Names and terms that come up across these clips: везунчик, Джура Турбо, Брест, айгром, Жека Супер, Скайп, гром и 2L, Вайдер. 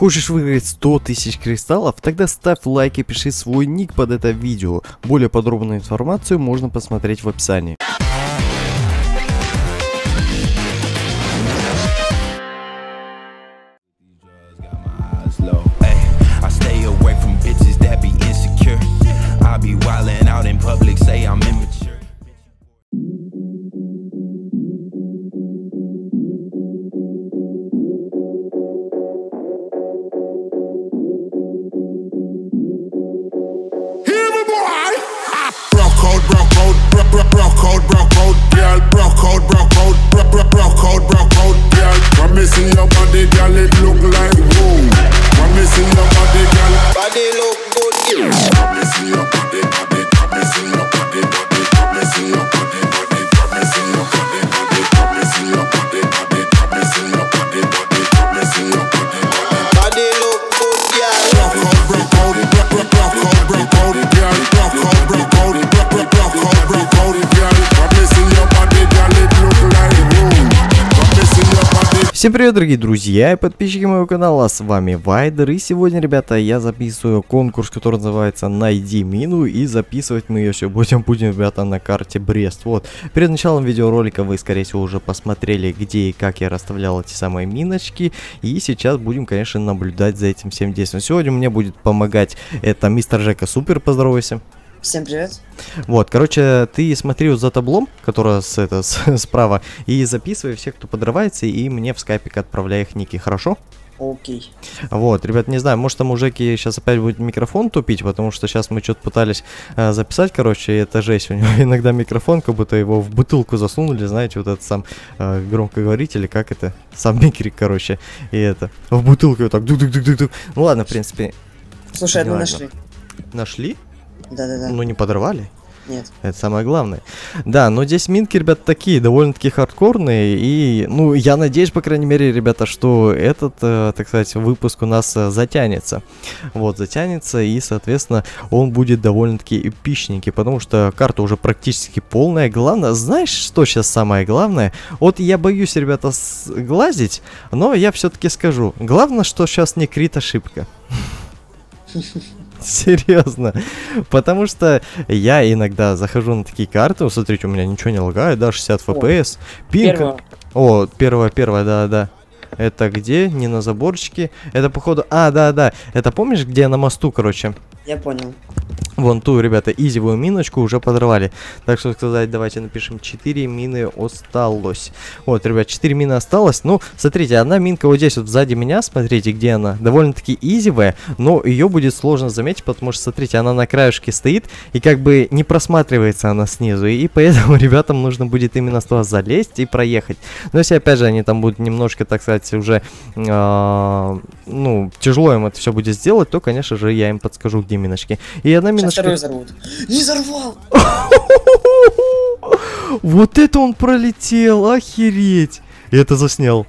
Хочешь выиграть 100 тысяч кристаллов? Тогда ставь лайк и пиши свой ник под это видео. Более подробную информацию можно посмотреть в описании. Всем привет, дорогие друзья и подписчики моего канала, с вами Вайдер, и сегодня, ребята, я записываю конкурс, который называется «Найди мину», и записывать мы ее сегодня будем, ребята, на карте Брест. Вот, перед началом видеоролика вы, скорее всего, уже посмотрели, где и как я расставлял эти самые миночки, и сейчас будем, конечно, наблюдать за этим всем действием. Сегодня мне будет помогать это мистер Жека Супер, поздоровайся. Всем привет. Вот, короче, ты смотри вот за таблом, которое справа, и записывай всех, кто подрывается, и мне в скайпик отправляй их ники, хорошо? Окей. Вот, ребят, не знаю, может там у Жеки сейчас опять будет микрофон тупить, потому что сейчас мы что-то пытались записать, короче, и это жесть, у него иногда микрофон, как будто его в бутылку засунули, знаете, вот этот сам громкоговоритель, как это, сам микрик, короче, и это, в бутылку вот так, дук-дук-дук-дук-дук. Ну ладно, в принципе. Слушай, одну нашли. Нашли? Да-да-да. Ну не подорвали? Нет. Это самое главное. Да, но здесь минки, ребята, такие, довольно-таки хардкорные. И, ну, я надеюсь, по крайней мере, ребята, что этот, так сказать, выпуск у нас затянется. Вот, затянется, и, соответственно, он будет довольно-таки эпичненький, потому что карта уже практически полная. Главное, знаешь, что сейчас самое главное? Вот я боюсь, ребята, сглазить, но я все-таки скажу. Главное, что сейчас не крит ошибка. Серьезно, потому что я иногда захожу на такие карты, вот смотрите, у меня ничего не лагает, да, 60 фпс, пинг, о, первая, да, это где, не на заборчике, это походу, а, да, это помнишь, где на мосту, короче? Я понял. Вон ту, ребята, изевую миночку уже подорвали. Так что сказать, давайте напишем 4 мины осталось. Вот, ребят, 4 мины осталось. Ну, смотрите, одна минка вот здесь вот сзади меня, смотрите, где она. Довольно-таки изевая, но ее будет сложно заметить, потому что, смотрите, она на краешке стоит и как бы не просматривается она снизу. И поэтому ребятам нужно будет именно с туда залезть и проехать. Но если, опять же, они там будут немножко, так сказать, уже, ну, тяжело им это все будет сделать, то, конечно же, я им подскажу, где миночки. И одна миночка... Второй взорвут. Не взорвал! Вот это он пролетел, охереть! И это заснял.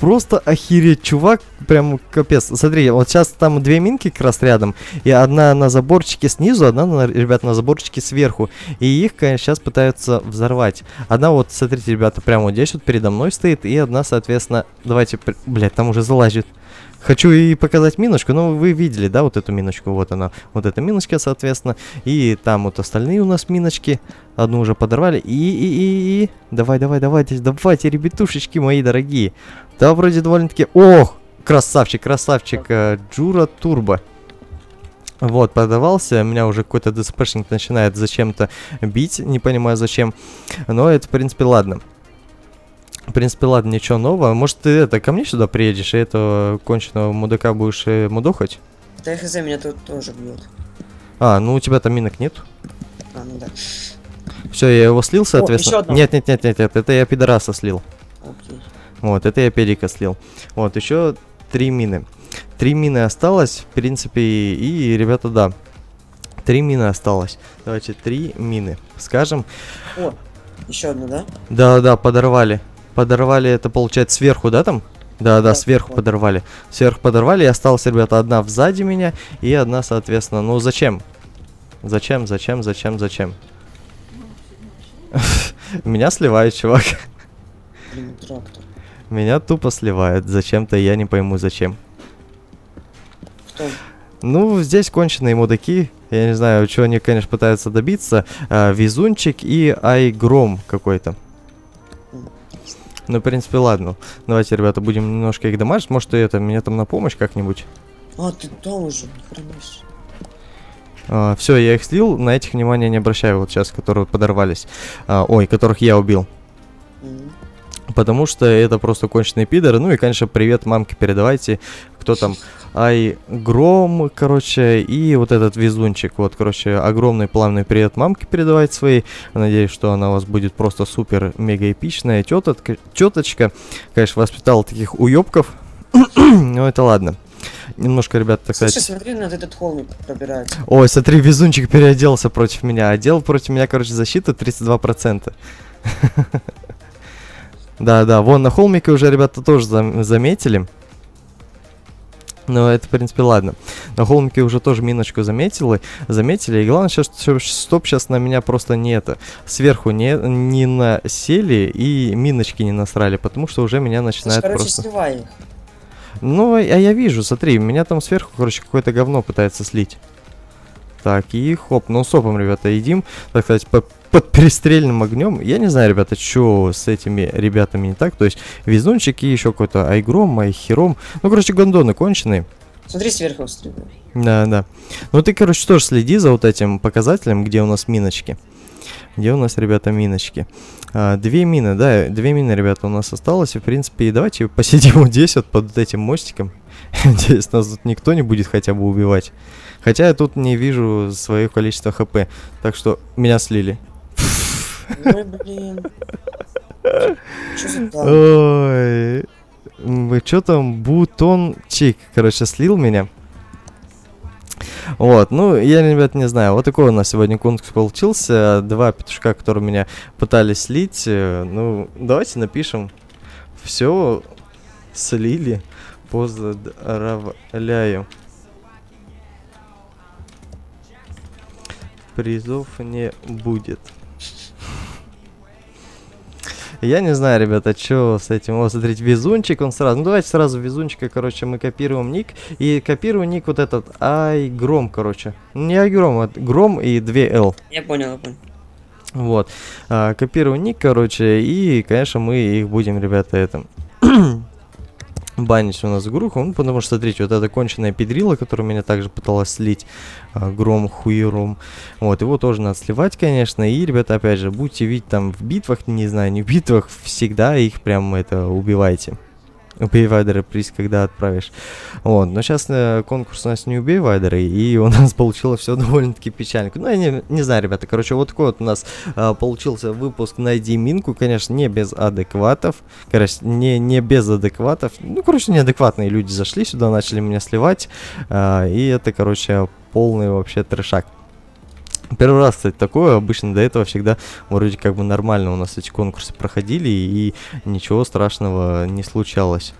Просто охереть, чувак, прям капец. Смотри, вот сейчас там две минки как раз рядом, и одна на заборчике снизу, одна, ребят, на заборчике сверху. И их, конечно, сейчас пытаются взорвать. Одна вот, смотрите, ребята, прямо вот здесь вот передо мной стоит, и одна, соответственно, давайте, блядь, там уже залазит. Хочу и показать миночку, но вы видели, да, вот эту миночку, вот она, вот эта миночка, соответственно, и там вот остальные у нас миночки, одну уже подорвали, и, давайте, ребятушечки мои дорогие, да, вроде довольно-таки, ох, красавчик, Джура Турбо. Вот, подавался, меня уже какой-то ДСПшник начинает зачем-то бить, не понимаю зачем, но это, в принципе, ладно. В принципе, ладно, ничего нового. Может, ты это ко мне сюда приедешь, и этого конченого мудака будешь мудохать? Да хз, меня тут тоже бьет. А, ну у тебя там минок нет? А, ну да. Все, я его слил, соответственно. Нет, это я пидораса слил. Окей. Вот, это я педика слил. Вот, еще 3 мины. 3 мины осталось, в принципе, и ребята, да. 3 мины осталось. Давайте 3 мины. Скажем. О, еще одну, да? Да, подорвали. Подорвали, это получается сверху, да, там? Да, сверху подорвали. Сверху подорвали, и осталась, ребята, одна сзади меня, и одна, соответственно. Ну, зачем? Зачем? Меня сливает, чувак. Меня тупо сливает. Зачем-то я не пойму, зачем. Ну, здесь конченые мудаки. Я не знаю, чего они, конечно, пытаются добиться. Везунчик и айгром какой-то. Ну, в принципе, ладно. Давайте, ребята, будем немножко их дамажить. Может, это мне там на помощь как-нибудь. А, ты тоже, хранишь. Все, я их слил. На этих внимания не обращаю вот сейчас, которые подорвались. Ой, которых я убил. Потому что это просто конченые пидоры. Ну и, конечно, привет мамке передавайте. Кто там? Айгром, короче, и вот этот везунчик. Вот, короче, огромный плавный привет мамке передавайте своей. Надеюсь, что она у вас будет просто супер-мега-эпичная теточка. Конечно, воспитала таких уёбков. Но это ладно. Немножко, ребята, так сказать... Слушай, смотри, надо этот холмик пробирать. Ой, смотри, везунчик переоделся против меня. Одел против меня, короче, защита 32%. Да-да, вон на холмике уже, ребята, тоже заметили. Но это, в принципе, ладно. На холмике уже тоже миночку заметили. И главное, сейчас, чтоб сейчас на меня просто не это. Сверху не насели и миночки не насрали, потому что уже меня начинают короче, просто... Сливай их. Ну, а я вижу, смотри, меня там сверху, короче, какое-то говно пытается слить. Так, и хоп, ну сопом, ребята, едим, так сказать, под перестрельным огнем. Я не знаю, ребята, что с этими ребятами не так. То есть, везунчики, еще какой-то айгром, айхером. Ну, короче, гондоны конченые. Смотри, сверху стреляй. Да. Ну, ты, короче, тоже следи за вот этим показателем, где у нас миночки. Где у нас, ребята, миночки? Две мины, да, две мины, ребята, у нас осталось. И, в принципе, и давайте посидим вот здесь, вот под этим мостиком. Надеюсь, нас тут никто не будет хотя бы убивать. Хотя я тут не вижу свое количество хп. Так что меня слили. Ой, блин. Ой. Вы что там, бутончик, короче, слил меня. Вот, ну, я, ребят, не знаю. Вот такой у нас сегодня конкурс получился. Два петушка, которые меня пытались слить. Ну, давайте напишем. Все слили. Поздравляю. Призов не будет. Я не знаю, ребята, что с этим. Вот, смотрите, везунчик, он сразу... Ну, давайте сразу везунчика, короче, мы копируем ник. И копируем ник вот этот айгром, короче. Не айгром, а гром и 2L. Я понял. Вот. Копируем ник, короче, и, конечно, мы их будем, ребята, это... банить у нас группу. Ну, потому что, смотрите, вот эта конченная педрила, которая меня также пыталась слить. Гром, хуером. Вот, его тоже надо сливать, конечно. И, ребята, опять же, будете видеть там в битвах, не знаю, не в битвах, всегда их прям, это, убивайте. Убей Вайдера приз, когда отправишь. Вот, но сейчас конкурс у нас не убей Вайдера, и у нас получилось все довольно-таки печальненько. Ну, я не знаю, ребята, короче, вот такой вот у нас получился выпуск «Найди Минку». Конечно, не без адекватов. Короче, не без адекватов. Ну, короче, неадекватные люди зашли сюда, начали меня сливать. И это, короче, полный вообще трешак. Первый раз, кстати, такое. Обычно до этого всегда вроде как бы нормально у нас эти конкурсы проходили, и ничего страшного не случалось.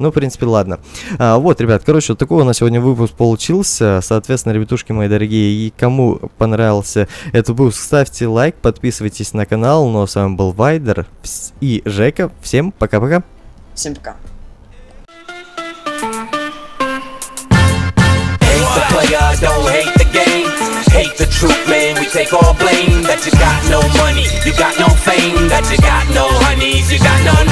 Ну, в принципе, ладно. Вот, ребят, короче, вот такой у нас сегодня выпуск получился. Соответственно, ребятушки мои дорогие, и кому понравился этот выпуск, ставьте лайк, подписывайтесь на канал. Ну, а с вами был Вайдер и Жека. Всем пока-пока. Всем пока. Don't hate the game, hate the truth, man, we take all blame. That you got no money, you got no fame, that you got no honeys, you got no